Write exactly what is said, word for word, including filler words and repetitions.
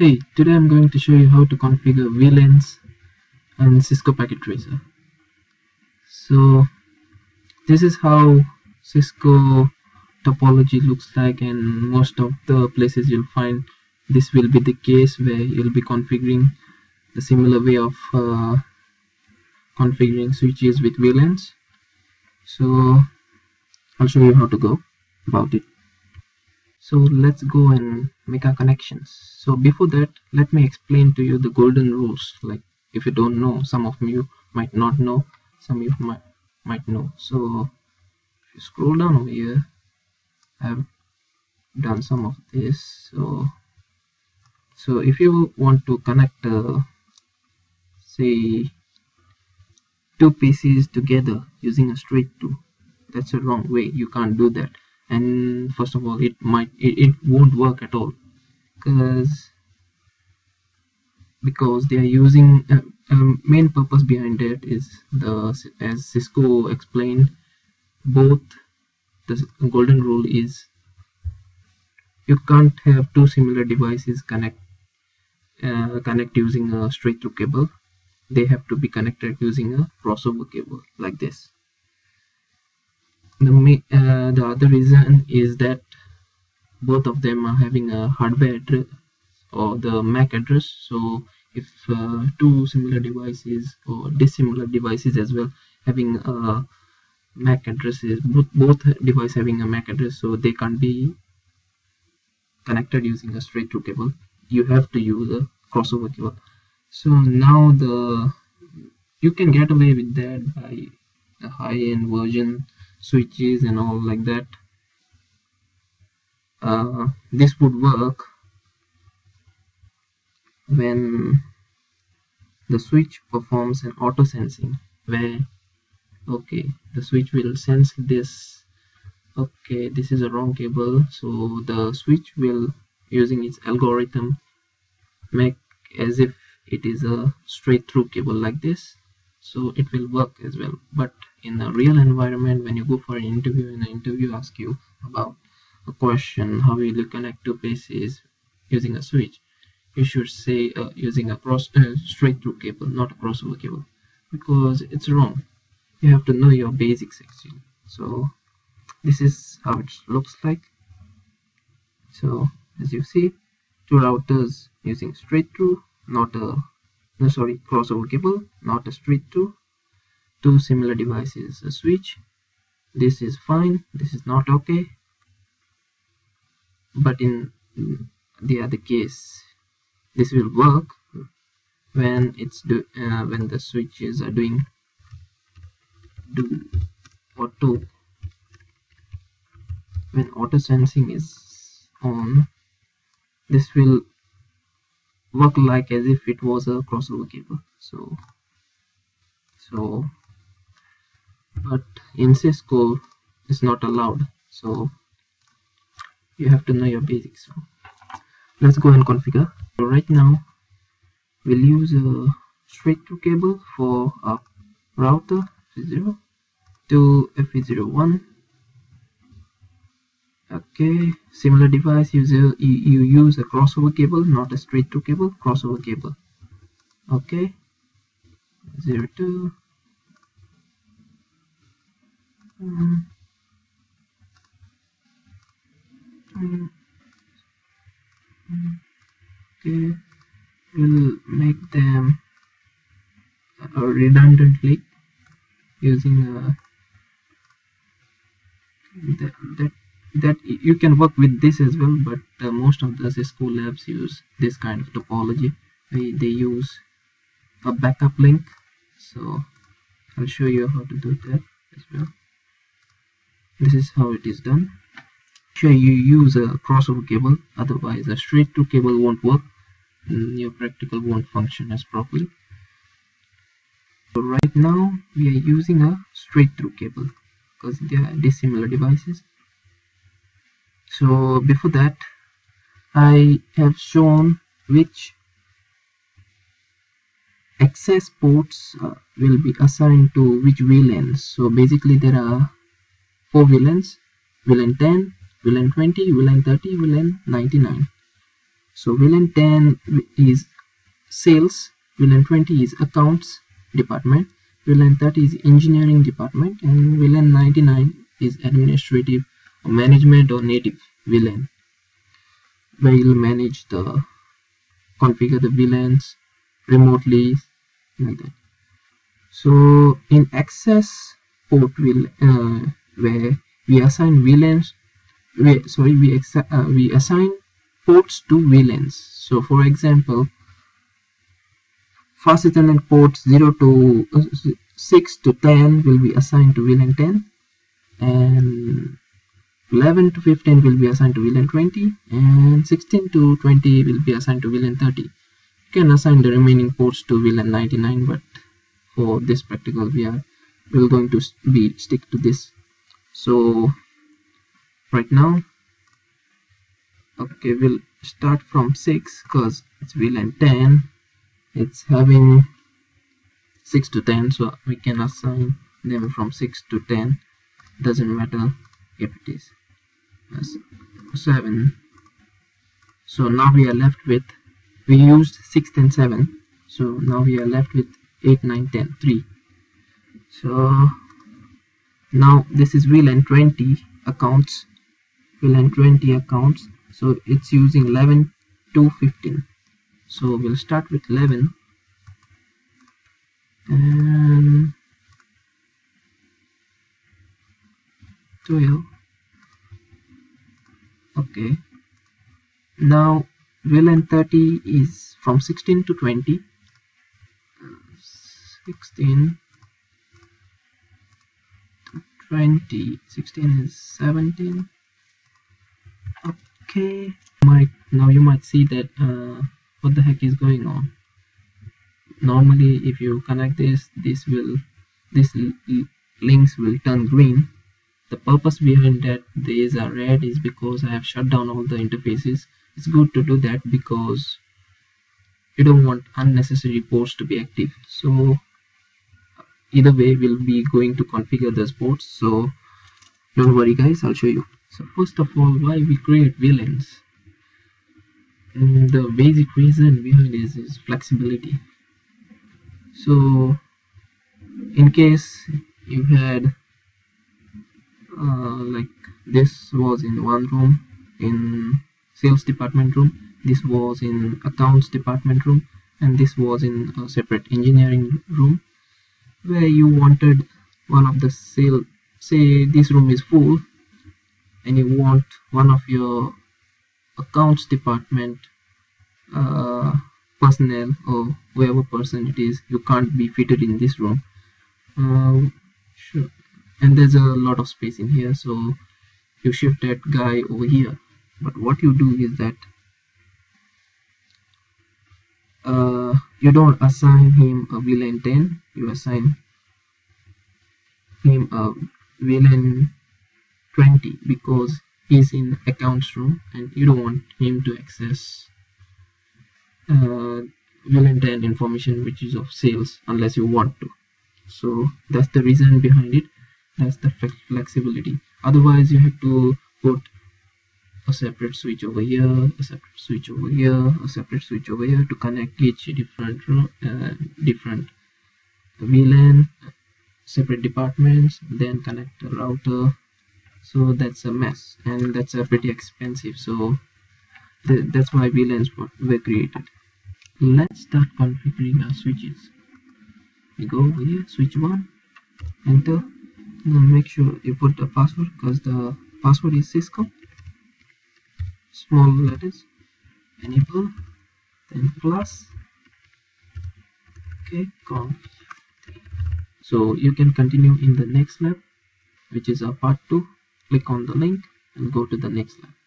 Hey, today I'm going to show you how to configure V LANs and Cisco Packet Tracer. So this is how Cisco topology looks like, and most of the places you'll find this will be the case, where you'll be configuring a similar way of uh, configuring switches with V LANs. So I'll show you how to go about it. So let's go and make our connections. So before that, let me explain to you the golden rules. Like, if you don't know, some of you might not know, some of you might, might know. So if you scroll down over here, I've done some of this. So, so if you want to connect, uh, say, two P Cs together using a straight two, that's a wrong way. You can't do that. And first of all, it might it, it won't work at all, because because they are using uh, um, main purpose behind it is, the as Cisco explained, both the golden rule is you can't have two similar devices connect uh, connect using a straight through cable. They have to be connected using a crossover cable like this. The, uh, the other reason is that both of them are having a hardware address or the M A C address. So if uh, two similar devices or dissimilar devices as well having a M A C address, is both, both device having a M A C address, so they can't be connected using a straight through cable. You have to use a crossover cable. So now the you can get away with that by the high-end version switches and all like that. Uh, this would work when the switch performs an auto sensing, where okay the switch will sense this, okay this is a wrong cable, so the switch will, using its algorithm, make as if it is a straight through cable like this. So it will work as well. But in a real environment, when you go for an interview and the interview asks you about a question, how will you connect two P Cs using a switch, you should say uh, using a cross uh, straight through cable, not a crossover cable, because it's wrong. You have to know your basics actually. So this is how it looks like. So as you see, two routers using straight through, not a no sorry crossover cable, not a straight through. Two similar devices, a switch. This is fine, this is not okay. But in the other case, this will work when it's do uh, when the switches are doing do auto when auto sensing is on. This will work like as if it was a crossover cable. So so but in Cisco it's not allowed, so you have to know your basics. So let's go and configure. So right now we'll use a straight through cable for our router F zero to F zero one. Okay, similar device user, you, you use a crossover cable, not a straight through cable, crossover cable. Okay, zero two. Mm. Mm. Okay, we'll make them uh, redundantly using a that, that that you can work with this as well, but uh, most of the Cisco labs use this kind of topology. They, they use a backup link, so I'll show you how to do that as well. This is how it is done. Sure, you use a crossover cable, otherwise a straight through cable won't work and your practical won't function as properly. So right now we are using a straight through cable because they are dissimilar devices. So before that, I have shown which access ports uh, will be assigned to which V LANs. So basically there are four V LANs: V LAN ten, V LAN twenty, V LAN thirty, V LAN ninety-nine. So V LAN ten is sales, V LAN twenty is accounts department, V LAN thirty is engineering department, and V LAN ninety-nine is administrative or management or native V LAN, where you'll manage the configure the V LANs remotely like that. So in access port will uh, where we assign V LANs, we, sorry we uh, we assign ports to V LANs. So for example, Fast Ethernet ports zero to six to ten will be assigned to V LAN ten, and eleven to fifteen will be assigned to V LAN twenty, and sixteen to twenty will be assigned to V LAN thirty. You can assign the remaining ports to V LAN ninety-nine, but for this practical we are we're going to be stick to this. So right now, okay, we'll start from six because it's V LAN ten, it's having six to ten, so we can assign them from six to ten, doesn't matter if it is seven. So now we are left with, we used six and seven, so now we are left with eight, nine, ten, three. So now this is V LAN twenty accounts, V LAN twenty accounts, so it's using eleven to fifteen. So we'll start with eleven, and twelve. Okay, now V LAN thirty is from sixteen to twenty, sixteen to twenty, sixteen is seventeen. Okay, might now you might see that uh, what the heck is going on. Normally if you connect this, this will this links will turn green. The purpose behind that these are red is because I have shut down all the interfaces. It's good to do that because you don't want unnecessary ports to be active. So either way we'll be going to configure those ports, so don't worry guys, I'll show you. So first of all, why we create V LANs, and the basic reason behind this is flexibility. So in case you had uh, like this was in one room, in sales department room, this was in accounts department room, and this was in a separate engineering room, where you wanted one of the sale, say this room is full and you want one of your accounts department uh, personnel or whoever person it is, you can't be fitted in this room. Uh, sure. And there's a lot of space in here, so you shift that guy over here. But what you do is that Uh, you don't assign him a V LAN ten, you assign him a V LAN twenty because he's in accounts room and you don't want him to access uh, V LAN ten information which is of sales unless you want to. So that's the reason behind it, that's the flexibility. Otherwise you have to put a separate switch over here, a separate switch over here, a separate switch over here to connect each different uh, different V LAN, separate departments, then connect the router. So that's a mess, and that's uh, pretty expensive. So th that's why V LANs were created. Let's start configuring our switches. We go over here, switch one, enter. Now make sure you put a password because the password is Cisco, small letters, enable, then plus, okay, conf. So you can continue in the next lab, which is a part two. Click on the link and go to the next lab.